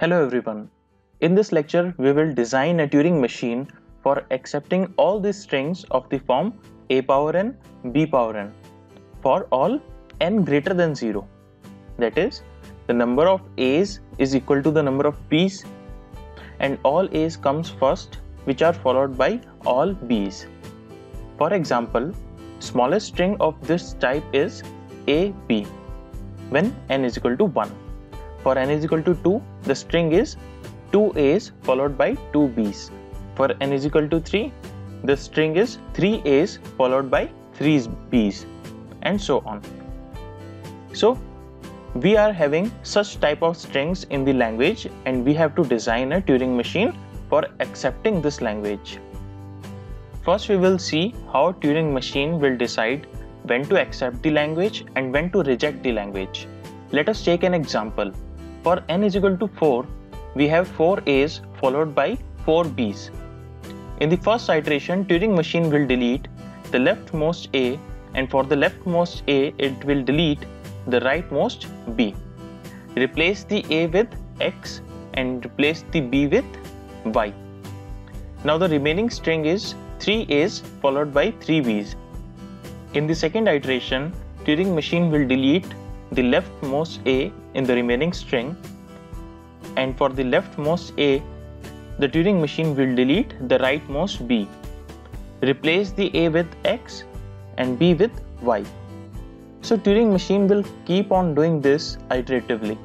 Hello everyone. In this lecture, we will design a Turing machine for accepting all the strings of the form a power n, b power n for all n greater than 0. That is, the number of a's is equal to the number of b's and all a's comes first, which are followed by all b's. For example, smallest string of this type is a b when n is equal to 1. For n is equal to 2, the string is 2 a's followed by 2 b's. For n is equal to 3, the string is 3 a's followed by 3 b's and so on. So we are having such type of strings in the language and we have to design a Turing machine for accepting this language. First we will see how Turing machine will decide when to accept the language and when to reject the language. Let us take an example. For n is equal to 4, we have 4 a's followed by 4 b's. In the first iteration, Turing machine will delete the leftmost a, and for the leftmost a, it will delete the rightmost b. Replace the a with x and replace the b with y. Now the remaining string is 3 a's followed by 3 b's. In the second iteration, Turing machine will delete the leftmost a in the remaining string, and for the leftmost a, the Turing machine will delete the rightmost b. Replace the a with x and b with y. So Turing machine will keep on doing this iteratively,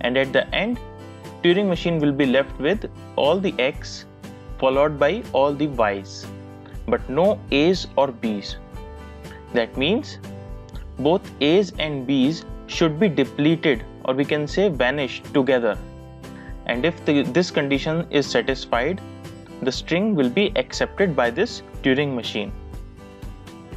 and at the end, Turing machine will be left with all the x followed by all the y's, but no a's or b's. That means both a's and b's should be depleted, or we can say vanished together. And if this condition is satisfied, the string will be accepted by this Turing machine.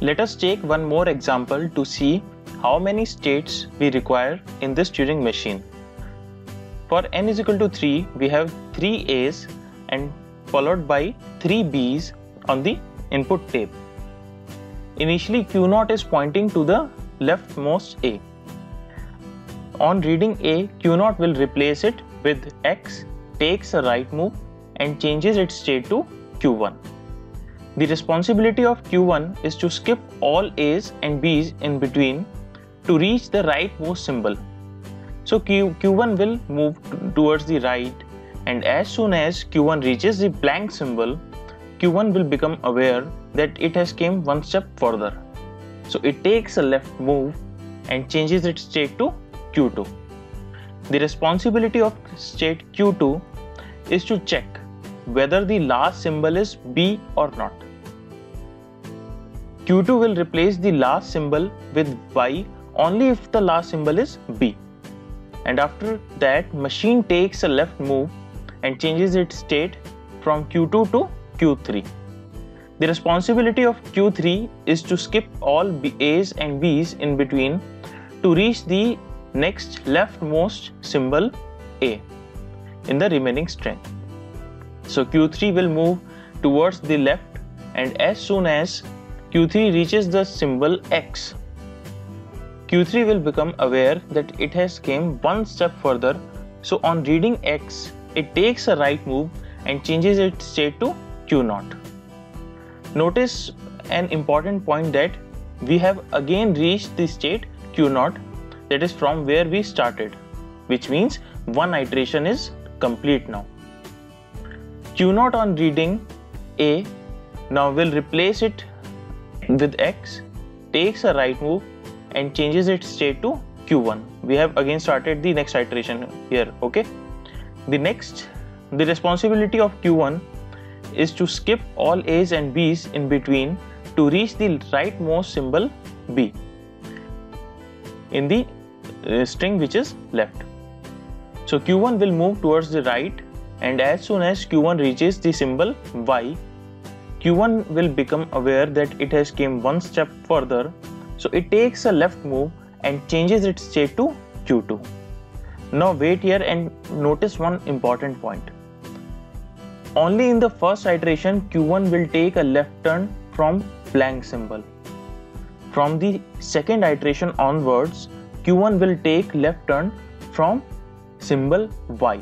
Let us take one more example to see how many states we require in this Turing machine. For n is equal to 3, we have 3 a's and followed by 3 b's on the input tape. Initially, Q0 is pointing to the leftmost a. On reading a, Q0 will replace it with x, takes a right move and changes its state to Q1. The responsibility of Q1 is to skip all a's and b's in between to reach the rightmost symbol. So Q1 will move towards the right, and as soon as Q1 reaches the blank symbol, Q1 will become aware that it has come one step further. So it takes a left move and changes its state to Q2. The responsibility of state Q2 is to check whether the last symbol is B or not. Q2 will replace the last symbol with Y only if the last symbol is B. And after that, machine takes a left move and changes its state from Q2 to Q3. The responsibility of Q3 is to skip all A's and B's in between to reach the next leftmost symbol A in the remaining string. So Q3 will move towards the left, and as soon as Q3 reaches the symbol X, Q3 will become aware that it has come one step further. So on reading X, it takes a right move and changes its state to Q0. Notice an important point that we have again reached the state Q0, that is from where we started, which means one iteration is complete now. Q0 on reading A now will replace it with X, takes a right move and changes its state to Q1. We have again started the next iteration here, okay? The responsibility of Q1 is to skip all A's and B's in between to reach the rightmost symbol B in the string which is left. So Q1 will move towards the right, and as soon as Q1 reaches the symbol Y, Q1 will become aware that it has come one step further. So it takes a left move and changes its state to Q2. Now wait here and notice one important point. Only in the first iteration, Q1 will take a left turn from blank symbol. From the second iteration onwards, Q1 will take left turn from symbol Y.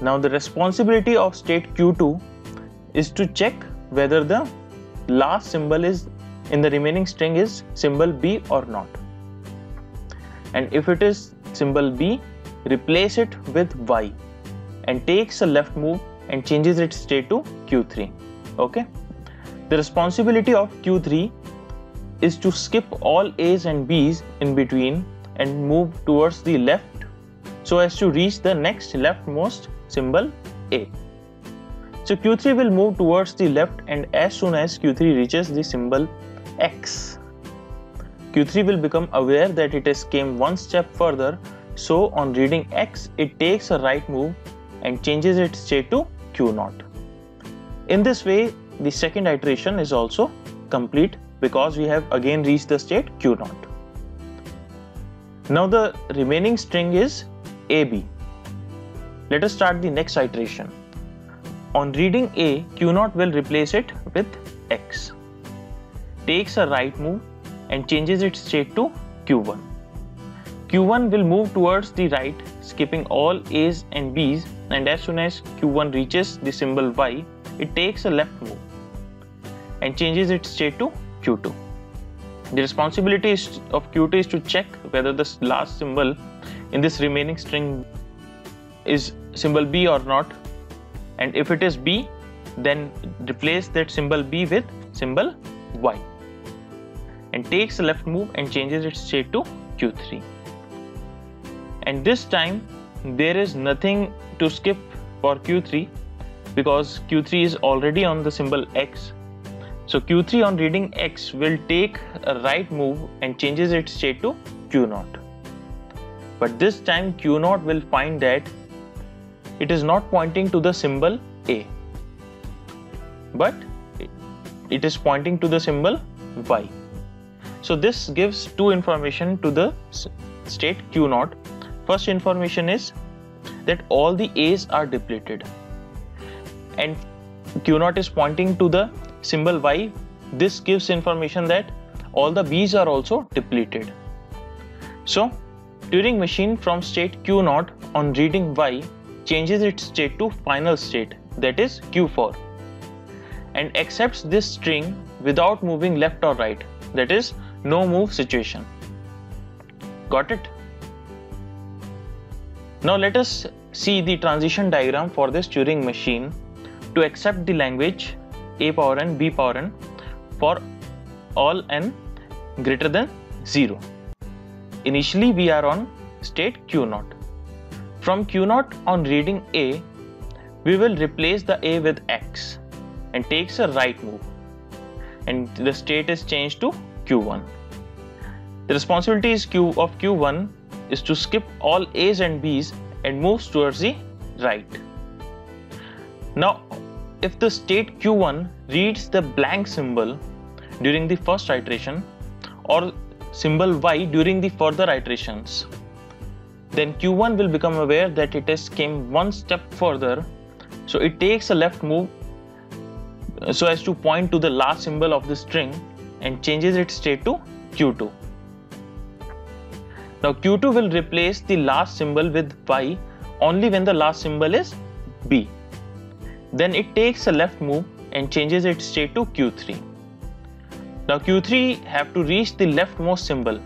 Now the responsibility of state Q2 is to check whether the last symbol is in the remaining string is symbol B or not. And if it is symbol B, replace it with Y and takes a left move and changes its state to Q3. Okay. The responsibility of Q3 is to skip all A's and B's in between and move towards the left so as to reach the next leftmost symbol A. So Q3 will move towards the left, and as soon as Q3 reaches the symbol X, Q3 will become aware that it has came one step further, so on reading X, it takes a right move and changes its state to Q0. In this way, the second iteration is also complete because we have again reached the state Q0. Now the remaining string is AB. Let us start the next iteration. On reading A, Q0 will replace it with X, takes a right move and changes its state to Q1. Q1 will move towards the right, skipping all A's and B's, and as soon as Q1 reaches the symbol Y, it takes a left move and changes its state to Q2. The responsibility of Q2 is to check whether the last symbol in this remaining string is symbol B or not. And if it is B, then replace that symbol B with symbol Y and takes a left move and changes its state to Q3. And this time there is nothing to skip for Q3 because Q3 is already on the symbol X. So Q3 on reading X will take a right move and changes its state to Q0. But this time Q0 will find that it is not pointing to the symbol A, but it is pointing to the symbol Y. So this gives two information to the state Q0. First information is that all the A's are depleted and Q0 is pointing to the symbol Y. This gives information that all the B's are also depleted. So Turing machine from state Q0 on reading Y changes its state to final state, that is Q4, and accepts this string without moving left or right, that is no move situation. Got it? Now let us see the transition diagram for this Turing machine to accept the language A⁴ B⁴ for all n greater than 0. Initially we are on state Q0. From Q0 on reading A, we will replace the A with X and takes a right move, and the state is changed to Q1. The responsibility of Q1 is to skip all A's and B's and moves towards the right. Now, if the state Q1 reads the blank symbol during the first iteration or symbol Y during the further iterations, then Q1 will become aware that it has came one step further, so it takes a left move so as to point to the last symbol of the string and changes its state to Q2. Now Q2 will replace the last symbol with Y only when the last symbol is B. Then it takes a left move and changes its state to Q3. Now Q3 have to reach the leftmost symbol.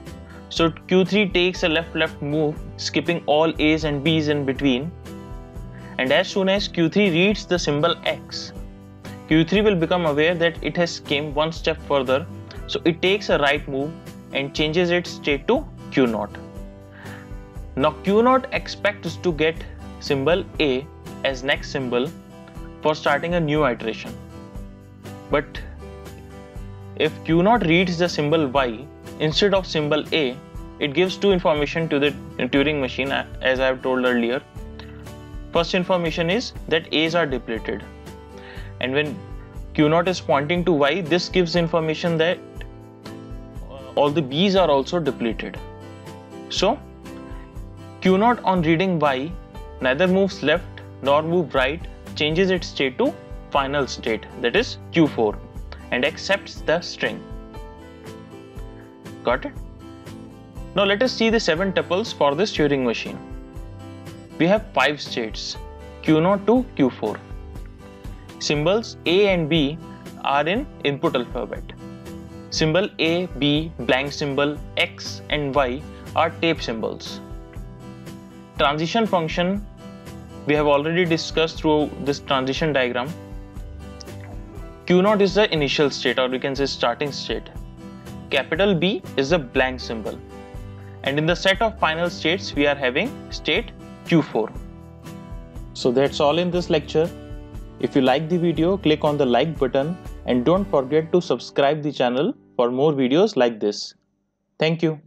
So Q3 takes a left-left move, skipping all A's and B's in between. And as soon as Q3 reads the symbol X, Q3 will become aware that it has came one step further. So it takes a right move and changes its state to Q0. Now Q0 expects to get symbol A as next symbol for starting a new iteration. But if Q0 reads the symbol Y instead of symbol A, it gives two information to the Turing machine as I have told earlier. First information is that A's are depleted, and when Q0 is pointing to Y, this gives information that all the B's are also depleted. So Q0 on reading Y neither moves left nor move right, changes its state to final state, that is Q4, and accepts the string. Got it? Now let us see the 7 tuples for this Turing machine. We have 5 states. Q0 to Q4. Symbols A and B are in input alphabet. Symbol A, B, blank symbol, X and Y are tape symbols. Transition function we have already discussed through this transition diagram. Q0 is the initial state, or we can say starting state. Capital B is the blank symbol. And in the set of final states, we are having state Q4. So that's all in this lecture. If you like the video, click on the like button and don't forget to subscribe the channel for more videos like this. Thank you.